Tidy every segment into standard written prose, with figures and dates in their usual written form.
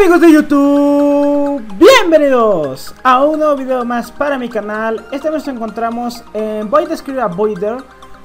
amigos de YouTube, bienvenidos a un nuevo video más para mi canal. Esta vez nos encontramos en Void Script Avoider,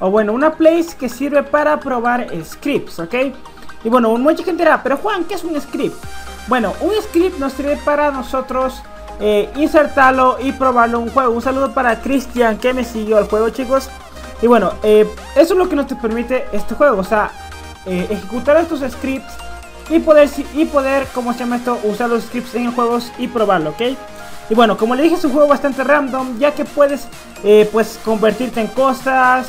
o bueno, una place que sirve para probar scripts, ¿ok? Y bueno, mucha gente dirá, pero Juan, ¿qué es un script? Bueno, un script nos sirve para nosotros insertarlo y probarlo en un juego. Un saludo para Cristian que me siguió al juego, chicos. Y bueno, eso es lo que nos permite este juego, o sea, ejecutar estos scripts y poder, ¿cómo se llama esto?, usar los scripts en juegos y probarlo, ¿ok? Y bueno, como le dije, es un juego bastante random, ya que puedes, pues, convertirte en cosas,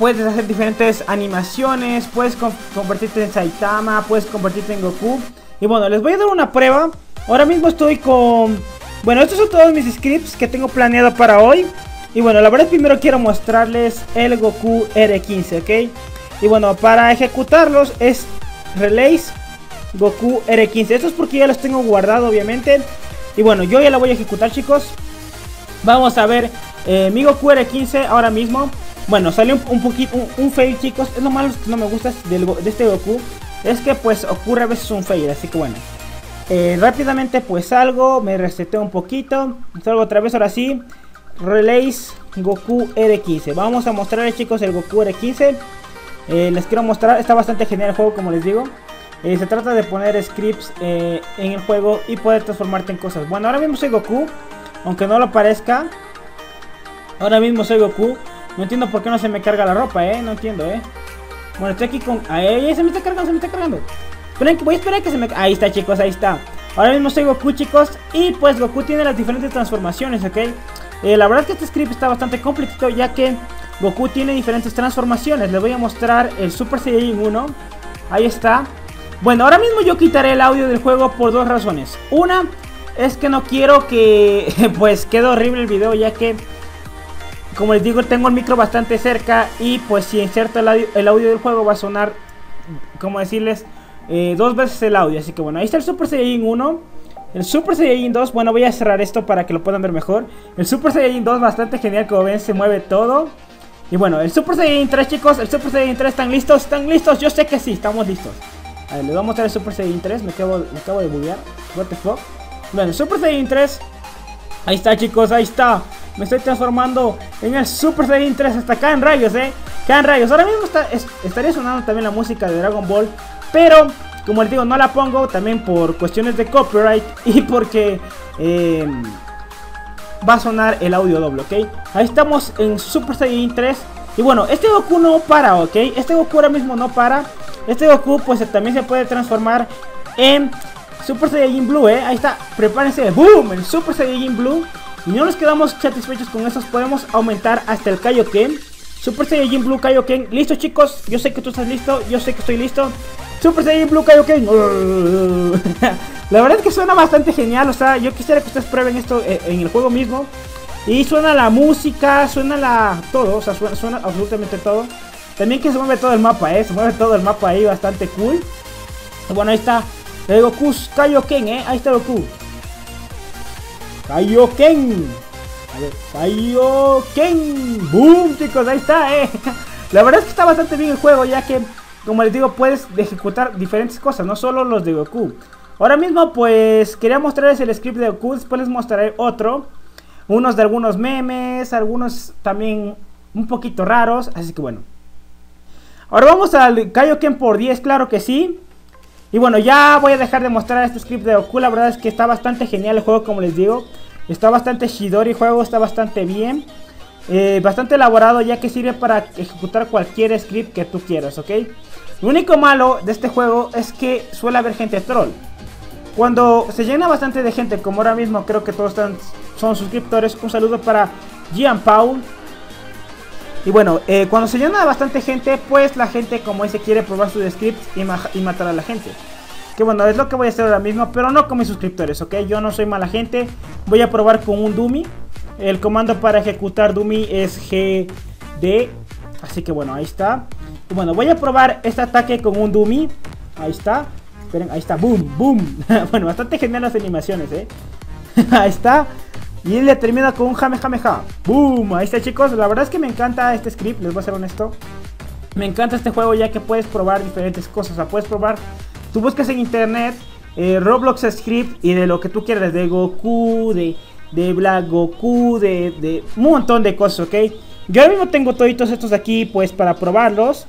puedes hacer diferentes animaciones, puedes convertirte en Saitama, puedes convertirte en Goku. Y bueno, les voy a dar una prueba. Ahora mismo estoy con... Bueno, estos son todos mis scripts que tengo planeado para hoy. Y bueno, la verdad primero quiero mostrarles el Goku R15, ¿ok? Y bueno, para ejecutarlos es... Relays Goku R15. Esto es porque ya los tengo guardado, obviamente. Y bueno, yo ya la voy a ejecutar, chicos. Vamos a ver mi Goku R15 ahora mismo. Bueno, salió un fail, chicos. Es lo malo que no me gusta de este Goku, es que pues ocurre a veces un fail. Así que bueno, rápidamente pues salgo, me reseteo un poquito, salgo otra vez. Ahora sí, Relays Goku R15. Vamos a mostrarles, chicos, el Goku R15. Les quiero mostrar, está bastante genial el juego, como les digo. Se trata de poner scripts en el juego y poder transformarte en cosas. Bueno, ahora mismo soy Goku, aunque no lo parezca. Ahora mismo soy Goku. No entiendo por qué no se me carga la ropa, no entiendo, Bueno, estoy aquí con... Ahí se me está cargando. Voy a esperar que se me... Ahí está, chicos, ahí está. Ahora mismo soy Goku, chicos. Y pues Goku tiene las diferentes transformaciones, ¿ok? La verdad es que este script está bastante complicado, ya que Goku tiene diferentes transformaciones. Les voy a mostrar el Super Saiyajin 1. Ahí está. Bueno, ahora mismo yo quitaré el audio del juego por dos razones. Una es que no quiero que pues quede horrible el video, ya que, como les digo, tengo el micro bastante cerca y pues si inserto el audio del juego va a sonar, como decirles, dos veces el audio. Así que bueno, ahí está el Super Saiyajin 1. El Super Saiyajin 2, bueno, voy a cerrar esto para que lo puedan ver mejor. El Super Saiyajin 2, bastante genial, como ven, se mueve todo. Y bueno, el Super Saiyajin 3, chicos, el Super Saiyajin 3, ¿están listos? ¿Están listos? Yo sé que sí, estamos listos. A ver, les voy a mostrar el Super Saiyajin 3, me acabo de buguear. What the fuck. Bueno, el Super Saiyajin 3, ahí está, chicos, ahí está. Me estoy transformando en el Super Saiyajin 3, hasta acá en rayos, acá en rayos. Ahora mismo estaría sonando también la música de Dragon Ball, pero... como les digo, no la pongo también por cuestiones de copyright y porque va a sonar el audio doble, ¿ok? Ahí estamos en Super Saiyajin 3. Y bueno, este Goku no para, ¿ok? Este Goku ahora mismo no para. Este Goku pues también se puede transformar en Super Saiyajin Blue, ¿eh? Ahí está, prepárense, ¡boom! El Super Saiyajin Blue. Y no nos quedamos satisfechos con estos, podemos aumentar hasta el Kaioken. Super Saiyajin Blue Kaioken. Listo, chicos, yo sé que tú estás listo, yo sé que estoy listo. Super Saiyan Blue Kaioken. La verdad es que suena bastante genial. O sea, yo quisiera que ustedes prueben esto en el juego mismo. Y suena la música, suena la... todo, o sea, suena absolutamente todo. También que se mueve todo el mapa, se mueve todo el mapa ahí, bastante cool. Bueno, ahí está el Goku Kaioken, ahí está Goku Kaioken. A ver, Kaioken. Boom, chicos, ahí está, La verdad es que está bastante bien el juego, ya que, como les digo, puedes ejecutar diferentes cosas, no solo los de Goku. Ahora mismo pues quería mostrarles el script de Goku, después les mostraré otro. Unos de algunos memes, algunos también un poquito raros, así que bueno. Ahora vamos al Kaioken por 10, claro que sí. Y bueno, ya voy a dejar de mostrar este script de Goku, la verdad es que está bastante genial el juego, como les digo. Está bastante shidori el juego, está bastante bien. Bastante elaborado, ya que sirve para ejecutar cualquier script que tú quieras, ¿ok? Lo único malo de este juego es que suele haber gente troll. Cuando se llena bastante de gente, como ahora mismo creo que todos son suscriptores, un saludo para Gian Paul. Y bueno, cuando se llena bastante gente, pues la gente, como dice, quiere probar sus scripts y matar a la gente. Que bueno, es lo que voy a hacer ahora mismo, pero no con mis suscriptores, ¿ok? Yo no soy mala gente, voy a probar con un dummy. El comando para ejecutar dummy es GD. Así que bueno, ahí está. Y bueno, voy a probar este ataque con un dummy. Ahí está. Esperen, ahí está. Boom, boom. Bueno, bastante genial las animaciones, Ahí está. Y él le termina con un jamejameja. Boom. Ahí está, chicos. La verdad es que me encanta este script, les voy a ser honesto. Me encanta este juego, ya que puedes probar diferentes cosas. O sea, puedes probar. Tú buscas en internet Roblox Script y de lo que tú quieras, de Goku, de Black Goku, de un montón de cosas, ¿ok? Yo ahora mismo tengo toditos estos de aquí, pues, para probarlos.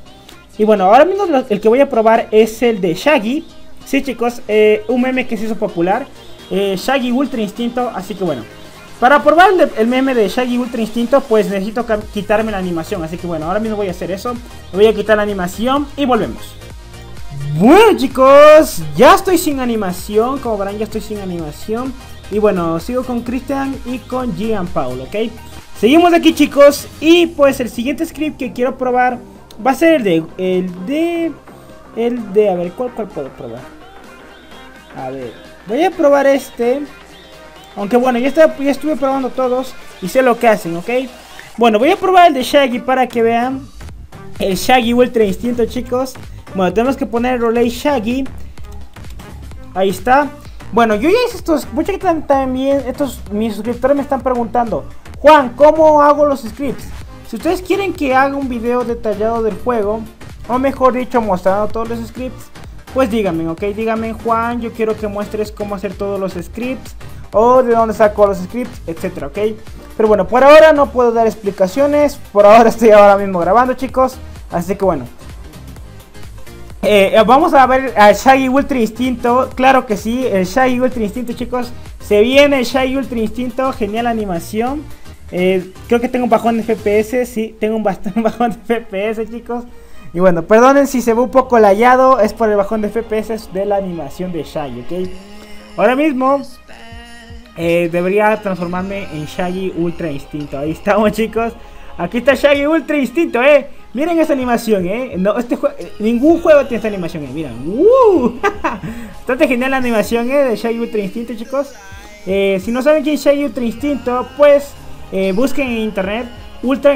Y bueno, ahora mismo el que voy a probar es el de Shaggy. Sí, chicos, un meme que se hizo popular, Shaggy Ultra Instinto. Así que bueno, para probar el meme de Shaggy Ultra Instinto, pues necesito quitarme la animación. Así que bueno, ahora mismo voy a hacer eso. Me voy a quitar la animación y volvemos. Bueno, chicos, ya estoy sin animación. Como verán, ya estoy sin animación. Y bueno, sigo con Christian y con Gianpaolo, ¿ok? Seguimos aquí, chicos. Y pues el siguiente script que quiero probar va a ser el de a ver, ¿cuál puedo probar? A ver, voy a probar este. Aunque bueno, ya estuve probando todos y sé lo que hacen, ¿ok? Bueno, voy a probar el de Shaggy para que vean. El Shaggy Ultra Instinto, chicos. Bueno, tenemos que poner el Relay Shaggy. Ahí está. Bueno, yo ya hice estos. Muchas gracias también. Mis suscriptores me están preguntando, Juan, ¿cómo hago los scripts? Si ustedes quieren que haga un video detallado del juego, o mejor dicho, mostrando todos los scripts, pues díganme, ok, díganme, Juan, yo quiero que muestres cómo hacer todos los scripts, o de dónde saco los scripts, etcétera, ok. Pero bueno, por ahora no puedo dar explicaciones, por ahora estoy ahora mismo grabando, chicos. Así que bueno, vamos a ver a Shaggy Ultra Instinto. Claro que sí, el Shaggy Ultra Instinto, chicos. Se viene el Shaggy Ultra Instinto, genial animación. Creo que tengo un bajón de FPS, sí, tengo un bajón de FPS, chicos. Y bueno, perdonen si se ve un poco layado, es por el bajón de FPS de la animación de Shaggy, ¿ok? Ahora mismo debería transformarme en Shaggy Ultra Instinto. Ahí estamos, chicos. Aquí está Shaggy Ultra Instinto, ¿eh? Miren esa animación, ¿eh? No, ningún juego tiene esta animación, ¿eh? Miren. Bastante genial la animación, ¿eh? De Shaggy Ultra Instinto, chicos. Si no saben quién es Shaggy Ultra Instinto, pues busquen en internet Ultra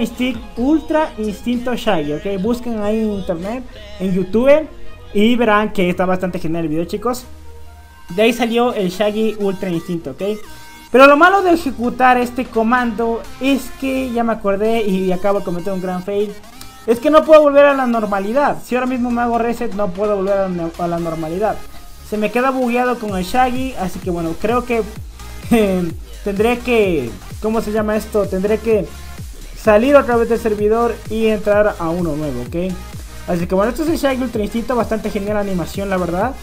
Instinto Shaggy, ¿ok? Busquen ahí en internet, en YouTube, y verán que está bastante genial el video, chicos. De ahí salió el Shaggy Ultra Instinto, ¿ok? Pero lo malo de ejecutar este comando es que ya me acordé y acabo de cometer un gran fail. Es que no puedo volver a la normalidad. Si ahora mismo me hago reset, no puedo volver a la normalidad. Se me queda bugueado con el Shaggy, así que bueno, creo que tendré que... ¿Cómo se llama esto? Tendré que salir otra vez del servidor y entrar a uno nuevo, ¿ok? Así que bueno, esto es el Shaggy Ultra Instinto. Bastante genial animación, la verdad.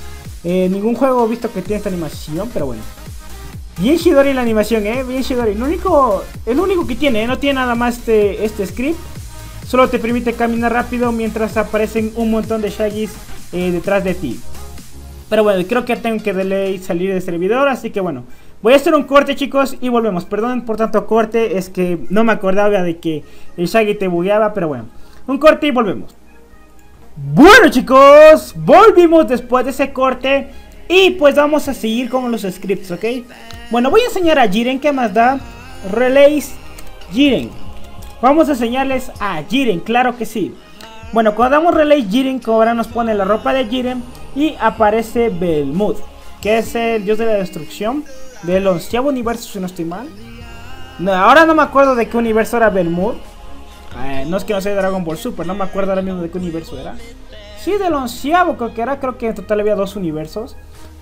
Ningún juego he visto que tiene esta animación, pero bueno. Bien shidori la animación, bien shidori. El único que tiene, no tiene nada más este script. Solo te permite caminar rápido mientras aparecen un montón de Shaggys detrás de ti. Pero bueno, creo que tengo que delay salir del servidor, así que bueno. Voy a hacer un corte, chicos, y volvemos. Perdón por tanto corte, es que no me acordaba de que el Shaggy te bugueaba, pero bueno. Un corte y volvemos. Bueno, chicos, volvimos después de ese corte y pues vamos a seguir con los scripts, ¿ok? Bueno, voy a enseñar a Jiren, ¿qué más da? Relays Jiren. Vamos a enseñarles a Jiren, claro que sí. Bueno, cuando damos Relay Jiren, ahora nos pone la ropa de Jiren y aparece Belmuth, que es el dios de la destrucción del 11º universo, si no estoy mal. No, ahora no me acuerdo de qué universo era Belmuth. No es que no sea de Dragon Ball Super, no me acuerdo ahora mismo de qué universo era. Sí, del 11º creo que era, creo que en total había dos universos.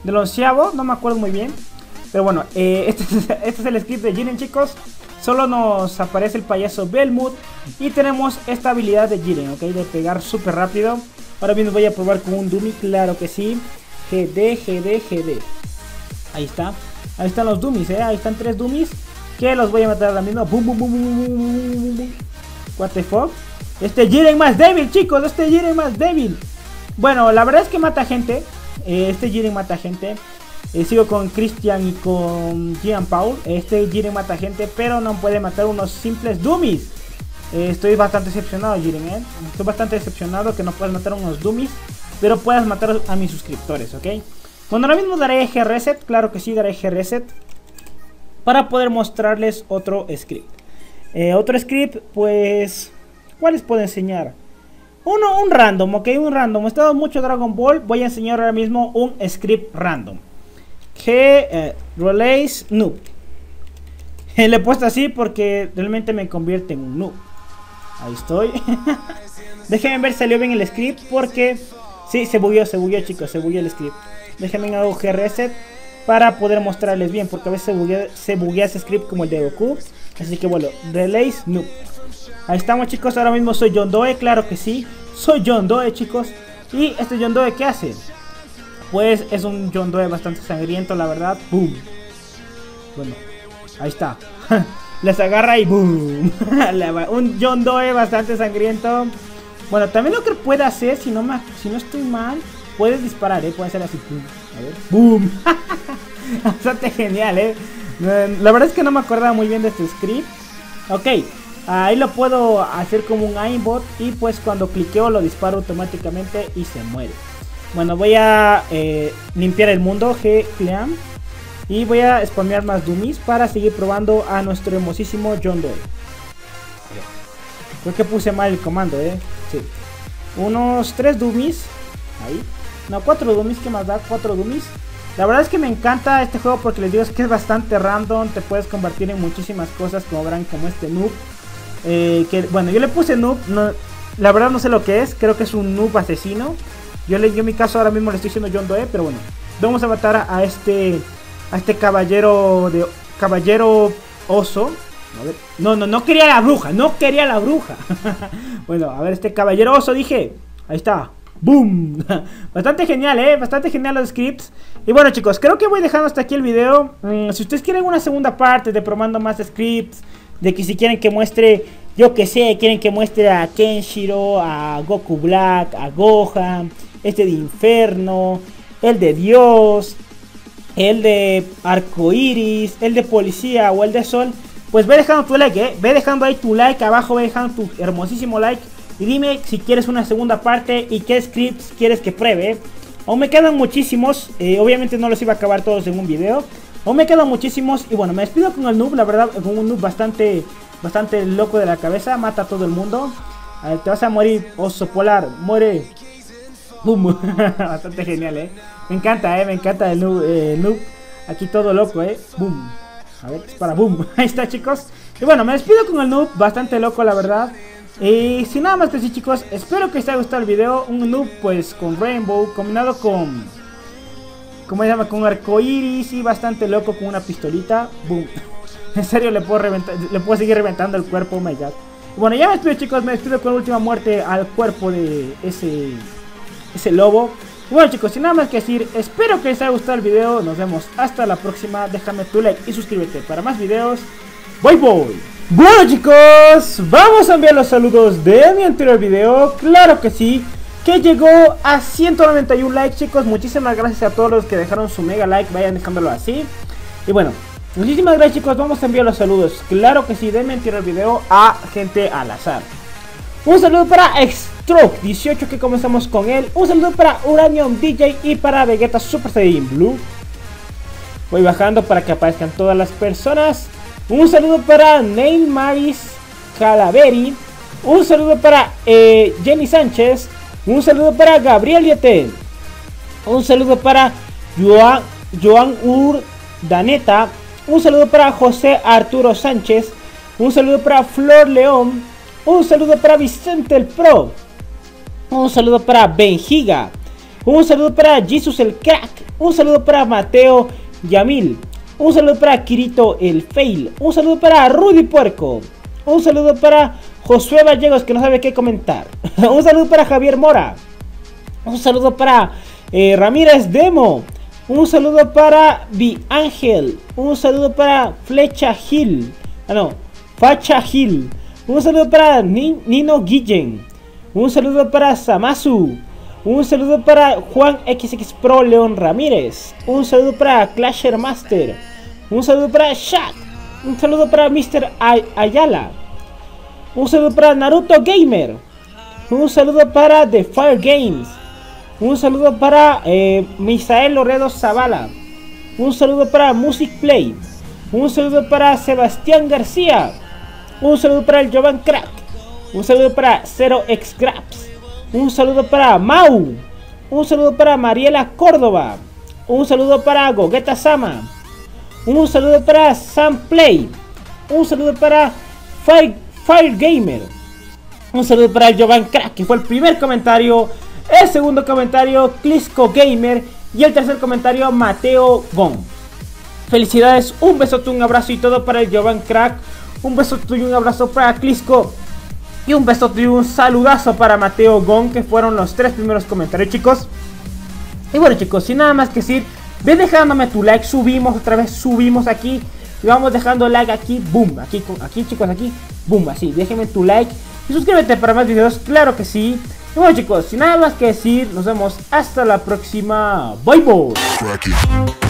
Del 11º, no me acuerdo muy bien. Pero bueno, este es el script de Jiren, chicos. Solo nos aparece el payaso Belmuth y tenemos esta habilidad de Jiren, ok, de pegar súper rápido. Ahora bien voy a probar con un dummy, claro que sí. GD. Ahí está. Ahí están los dummies, ahí están 3 dummies que los voy a matar ahora mismo. Boom. What the fuck. Este Jiren más débil, chicos. Este Jiren más débil. Bueno, la verdad es que mata gente. Este Jiren mata gente. Sigo con Christian y con Jean-Paul. Este Jiren mata gente, pero no puede matar unos simples dummies. Estoy bastante decepcionado, Jiren, Estoy bastante decepcionado que no puedas matar unos dummies, pero puedas matar a mis suscriptores, ¿ok? Bueno, ahora mismo daré G-Reset, claro que sí, daré G-Reset para poder mostrarles otro script. Otro script, pues... ¿cuáles puedo enseñar? Un random, ok, un random. He estado mucho Dragon Ball, voy a enseñar ahora mismo un script random. Relays Noob. Le he puesto así porque realmente me convierte en un noob. Ahí estoy. Déjenme ver si salió bien el script porque... sí, se bugueó, chicos, se bugueó el script. Déjenme en auge reset para poder mostrarles bien, porque a veces se buguea ese script como el de Goku. Así que bueno, relays noob. Ahí estamos, chicos, ahora mismo soy John Doe, claro que sí, soy John Doe, chicos. Y este John Doe, ¿qué hace? Pues es un John Doe bastante sangriento, la verdad. Boom. Bueno, ahí está. Les agarra y boom. Un John Doe bastante sangriento. Bueno, también lo que puede hacer, si no estoy mal, puedes disparar, puede ser así. A ver. Boom. Bastante genial, La verdad es que no me acordaba muy bien de este script. Ok, ahí lo puedo hacer como un aimbot y pues cuando cliqueo lo disparo automáticamente y se muere. Bueno, voy a limpiar el mundo, G-Clam. Y voy a spamear más dummies para seguir probando a nuestro hermosísimo John Doe. Creo que puse mal el comando, sí. Unos 3 dummies. Ahí. No, 4 dummies, ¿qué más da? 4 dummies. La verdad es que me encanta este juego porque les digo es que es bastante random. Te puedes convertir en muchísimas cosas, como verán, como este noob. Bueno, yo le puse noob. No, la verdad no sé lo que es. Creo que es un noob asesino. Yo en mi caso ahora mismo le estoy diciendo John Doe, pero bueno. Vamos a matar a este caballero oso. A ver, no quería la bruja, Bueno, a ver, este caballero oso dije. Ahí está. ¡Boom! Bastante genial, bastante genial los scripts. Y bueno, chicos, creo que voy dejando hasta aquí el video. Si ustedes quieren una segunda parte de probando más scripts, de que si quieren que muestre, yo que sé, quieren que muestre a Kenshiro, a Goku Black, a Gohan, este de Inferno, el de Dios, el de Arco Iris, el de Policía o el de Sol, pues ve dejando tu like, ve dejando ahí tu like abajo, ve dejando tu hermosísimo like. Y dime si quieres una segunda parte y qué scripts quieres que pruebe. Aún me quedan muchísimos, obviamente no los iba a acabar todos en un video. Aún me quedan muchísimos y bueno, me despido con el noob, la verdad, con un noob bastante loco de la cabeza. Mata a todo el mundo. A ver, te vas a morir, oso polar, muere. Boom. Bastante genial, me encanta, me encanta el noob, aquí todo loco, boom. A ver, es para boom. Ahí está, chicos. Y bueno, me despido con el noob, bastante loco, la verdad. Y sin nada más que decir, chicos, espero que les haya gustado el video. Un noob pues con Rainbow combinado con, ¿cómo se llama? Con arcoiris y bastante loco con una pistolita. Boom. En serio le puedo seguir reventando el cuerpo, oh my god. Bueno, ya me despido, chicos, me despido con la última muerte al cuerpo de ese lobo. Bueno, chicos, sin nada más que decir, espero que les haya gustado el video. Nos vemos hasta la próxima. Déjame tu like y suscríbete para más videos. Bye bye. Bueno, chicos, vamos a enviar los saludos de mi anterior video, claro que sí, que llegó a 191 likes, chicos. Muchísimas gracias a todos los que dejaron su mega like, vayan dejándolo así. Y bueno, muchísimas gracias, chicos, vamos a enviar los saludos, claro que sí, de mi anterior video a gente al azar. Un saludo para Xtroke18 que comenzamos con él, un saludo para Uranium DJ y para Vegeta Super Saiyan Blue. Voy bajando para que aparezcan todas las personas. Un saludo para Neil Maris Calaveri. Un saludo para Jenny Sánchez. Un saludo para Gabriel Yetel. Un saludo para Joan Urdaneta. Un saludo para José Arturo Sánchez. Un saludo para Flor León. Un saludo para Vicente el Pro. Un saludo para Benjiga. Un saludo para Jesus el Crack. Un saludo para Mateo Yamil. Un saludo para Kirito el Fail. Un saludo para Rudy Puerco. Un saludo para Josué Vallegos que no sabe qué comentar. Un saludo para Javier Mora. Un saludo para Ramírez Demo. Un saludo para Viángel. Un saludo para Flecha Gil. Ah, no, Facha Gil. Un saludo para Nino Guillén. Un saludo para Samasu. Un saludo para Juan XX Pro León Ramírez. Un saludo para Clasher Master. Un saludo para Shaq. Un saludo para Mr. Ayala. Un saludo para Naruto Gamer. Un saludo para The Fire Games. Un saludo para Misael Loredo Zavala. Un saludo para Music Play. Un saludo para Sebastián García. Un saludo para el Jovan Crack. Un saludo para Zero X Graps. Un saludo para Mau. Un saludo para Mariela Córdoba. Un saludo para Gogeta Sama. Un saludo para Sam Play. Un saludo para Fire Gamer. Un saludo para el Jovan Crack, que fue el primer comentario. El segundo comentario, Clisco Gamer. Y el tercer comentario, Mateo Gon. Felicidades, un besote, un abrazo y todo para el Jovan Crack. Un besote y un abrazo para Clisco. Y un besote y un saludazo para Mateo Gon, que fueron los tres primeros comentarios, chicos. Y bueno, chicos, sin nada más que decir, ve dejándome tu like, subimos otra vez, subimos aquí. Y vamos dejando like aquí, boom, aquí chicos, aquí, boom, así, déjenme tu like. Y suscríbete para más videos, claro que sí. Y bueno, chicos, sin nada más que decir, nos vemos hasta la próxima. Bye, bye.